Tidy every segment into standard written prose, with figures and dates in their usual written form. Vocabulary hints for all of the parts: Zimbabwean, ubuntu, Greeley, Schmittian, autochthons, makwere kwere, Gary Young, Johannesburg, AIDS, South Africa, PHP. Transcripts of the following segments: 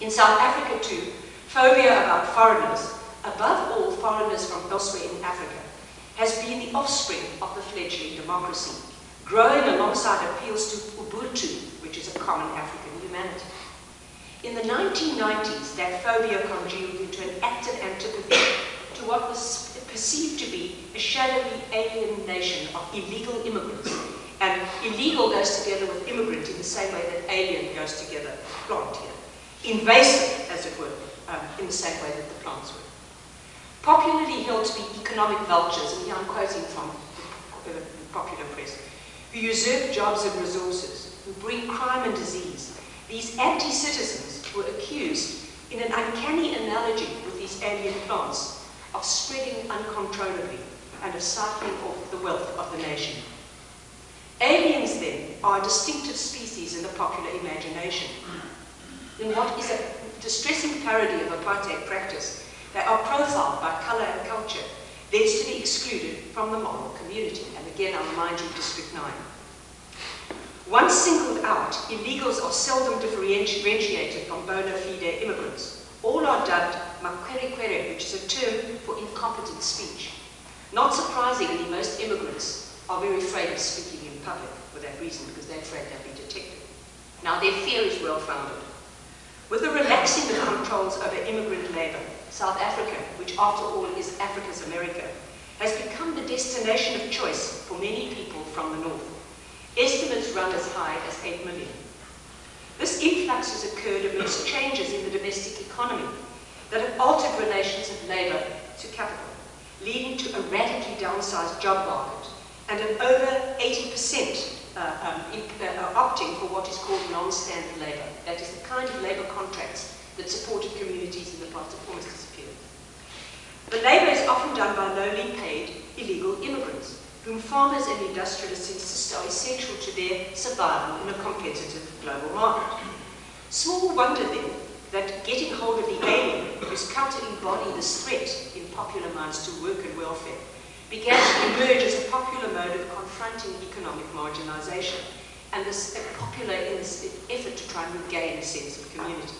In South Africa too, phobia about foreigners, above all foreigners from elsewhere in Africa, has been the offspring of the fledgling democracy, growing alongside appeals to ubuntu, which is a common African humanity. In the 1990s, that phobia congealed into an active antipathy to what was perceived to be a shadowy alien nation of illegal immigrants. And illegal goes together with immigrant in the same way that alien goes together with plant here. Invasive, as it were, in the same way that the plants were. Popularly held to be economic vultures, and here I'm quoting from the popular press, who usurp jobs and resources, who bring crime and disease. These anti-citizens were accused, in an uncanny analogy with these alien plants, of spreading uncontrollably and of siphoning off the wealth of the nation. Aliens, then, are a distinctive species in the popular imagination. In what is a distressing parody of apartheid practice, they are profiled by colour and culture, thence to be excluded from the moral community. And again, I'll remind you, District 9. Once singled out, illegals are seldom differentiated from bona fide immigrants. All are dubbed makwere kwere, which is a term for incompetent speech. Not surprisingly, most immigrants are very afraid of speaking in public for that reason, because they're afraid they'll be detected. Now, their fear is well-founded. With the relaxing of controls over immigrant labour, South Africa, which after all is Africa's America, has become the destination of choice for many people from the north. Estimates run as high as 8 million. This influx has occurred amidst changes in the domestic economy that have altered relations of labour to capital, leading to a radically downsized job market and an over 80% opting for what is called non-standard labour. That is the kind of labour contracts that supported communities in the past of almost disappeared. The labour is often done by lowly paid illegal immigrants, whom farmers and industrialists insist are essential to their survival in a competitive global market. Small wonder then that getting hold of the alien, whose counter embody this threat in popular minds to work and welfare, began to emerge as a popular mode of confronting economic marginalisation and this popular in this effort to try and regain a sense of community.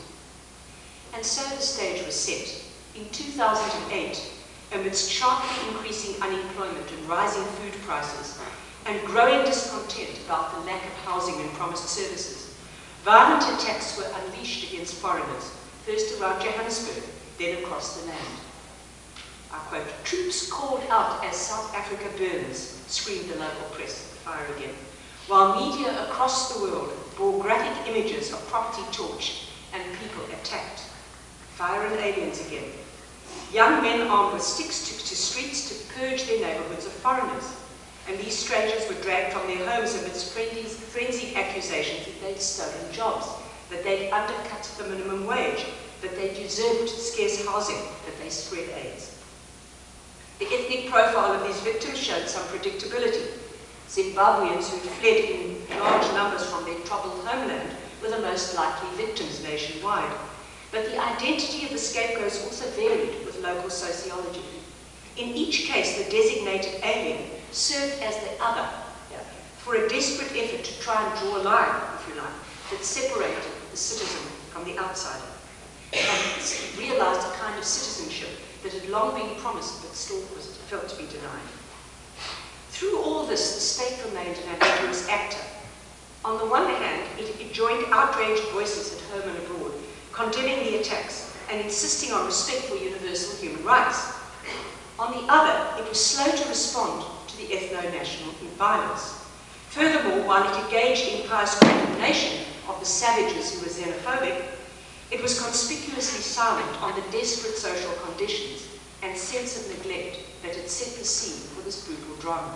And so the stage was set. In 2008, amidst sharply increasing unemployment and rising food prices and growing discontent about the lack of housing and promised services, violent attacks were unleashed against foreigners, first around Johannesburg, then across the land. I quote, "Troops called out as South Africa burns," screamed the local press at the fire again, while media across the world bore graphic images of property torched and people attacked. Fire and aliens again. Young men armed with sticks took to streets to purge their neighbourhoods of foreigners, and these strangers were dragged from their homes amidst frenzied accusations that they'd stolen jobs, that they'd undercut the minimum wage, that they'd usurped scarce housing, that they spread AIDS. The ethnic profile of these victims showed some predictability. Zimbabweans who fled in large numbers from their troubled homeland were the most likely victims nationwide. But the identity of the scapegoats also varied with local sociology. In each case, the designated alien served as the other for a desperate effort to try and draw a line, if you like, that separated the citizen from the outsider, and realized a kind of citizenship that had long been promised but still was felt to be denied. Through all this, the state remained an ambiguous actor. On the one hand, it joined outraged voices at home and abroad, condemning the attacks and insisting on respect for universal human rights. On the other, it was slow to respond to the ethno-national violence. Furthermore, while it engaged in pious condemnation of the savages who were xenophobic, it was conspicuously silent on the desperate social conditions and sense of neglect that had set the scene for this brutal drama.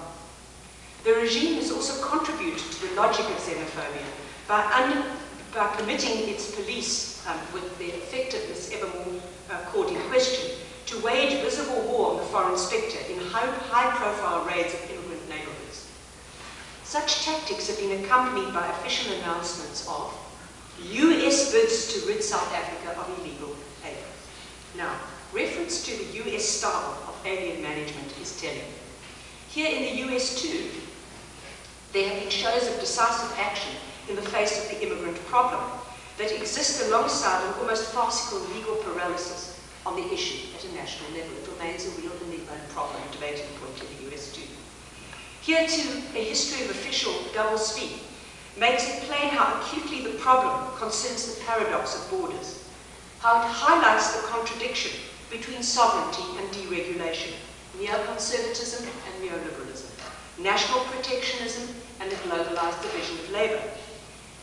The regime has also contributed to the logic of xenophobia by permitting its police, with their effectiveness ever more called in question, to wage visible war on the foreign spectre in high-profile raids of immigrant neighbourhoods. Such tactics have been accompanied by official announcements of US bids to rid South Africa of illegal aliens. Now, reference to the US style of alien management is telling. Here in the US too, there have been shows of decisive action in the face of the immigrant problem, that exist alongside an almost farcical legal paralysis on the issue at a national level. It remains a real enigma and problem debated the point of the US too. Here too, a history of official doublespeak makes it plain how acutely the problem concerns the paradox of borders, how it highlights the contradiction between sovereignty and deregulation, neoconservatism and neoliberalism, national protectionism and a globalized division of labor.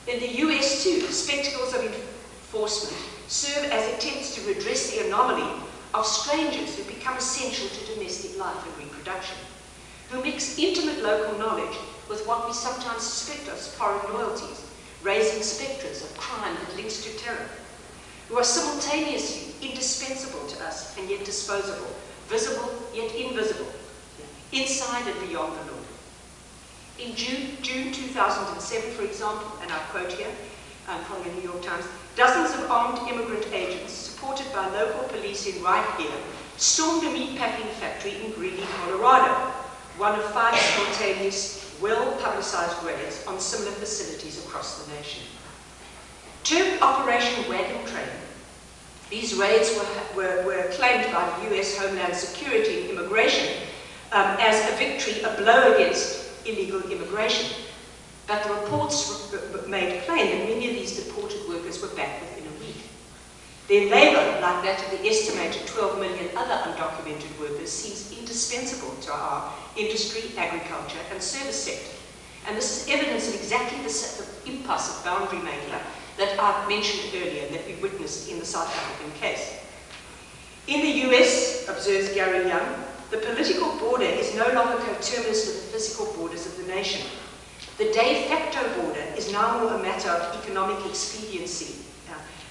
In the US too, spectacles of enforcement serve as attempts to redress the anomaly of strangers who become essential to domestic life and reproduction, who mix intimate local knowledge with what we sometimes suspect of foreign loyalties, raising spectres of crime that links to terror, who are simultaneously indispensable to us and yet disposable, visible yet invisible, inside and beyond the law. In June 2007, for example, and I quote here from the New York Times, dozens of armed immigrant agents supported by local police in Right Here stormed a meatpacking factory in Greeley, Colorado, one of five spontaneous, well-publicized raids on similar facilities across the nation. Termed Operation Wagon Train, these raids were claimed by the US Homeland Security and Immigration as a victory, a blow against illegal immigration. But the reports made plain that many of these deported workers were back within a week. Their labor, like that of the estimated 12 million other undocumented workers, seems indispensable to our industry, agriculture, and service sector. And this is evidence of exactly the sort of impasse of boundary making that I mentioned earlier and that we witnessed in the South African case. In the US, observes Gary Young, the political border is no longer coterminous with the physical borders of the nation. The de facto border is now more a matter of economic expediency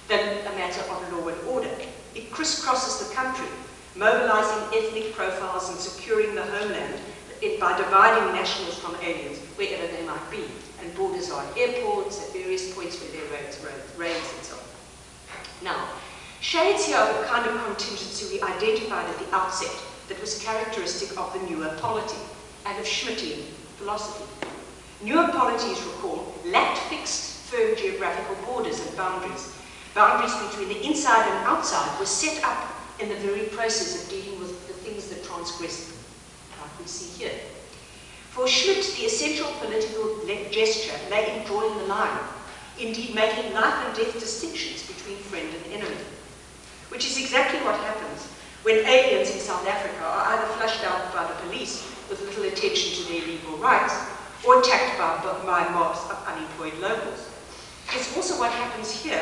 than a matter of law and order. It crisscrosses the country, mobilizing ethnic profiles and securing the homeland by dividing nationals from aliens, wherever they might be. And borders are at airports, at various points where there are raids and so on. Now, shades here of the kind of contingency we identified at the outset that was characteristic of the newer polity and of Schmittian philosophy. Newer polities, recall, lacked fixed, firm geographical borders and boundaries. Boundaries between the inside and outside were set up in the very process of dealing with the things that transgress them, like we see here. For Schmitt, the essential political gesture lay in drawing the line, indeed making life and death distinctions between friend and enemy, which is exactly what happens when aliens in South Africa are either flushed out by the police with little attention to their legal rights or attacked by mobs of unemployed locals. It's also what happens here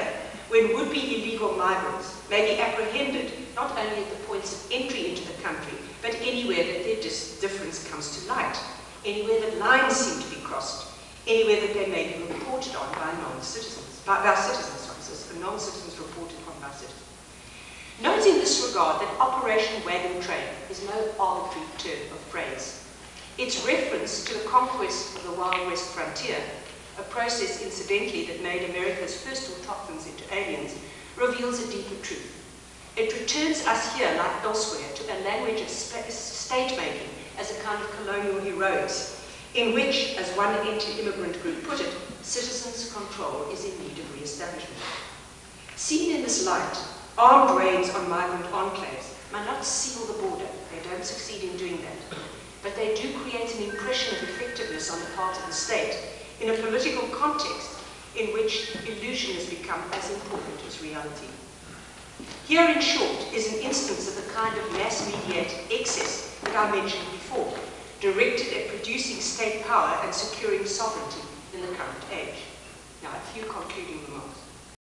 when would-be illegal migrants may be apprehended not only at the points of entry into the country, but anywhere that their difference comes to light, anywhere that lines seem to be crossed, anywhere that they may be reported on by non-citizens, non-citizens reported on by citizens. Note in this regard that Operation Wagon Train is no arbitrary term of phrase. Its reference to the conquest of the Wild West frontier, a process incidentally that made America's first autochthons into aliens, reveals a deeper truth. It returns us here, like elsewhere, to a language of state-making as a kind of colonial heroics, in which, as one anti-immigrant group put it, citizens' control is in need of re-establishment. Seen in this light, armed raids on migrant enclaves might not seal the border, they don't succeed in doing that, but they do create an impression of effectiveness on the part of the state in a political context in which illusion has become as important as reality. Here, in short, is an instance of the kind of mass-mediated excess that I mentioned before, directed at producing state power and securing sovereignty in the current age. Now, a few concluding remarks.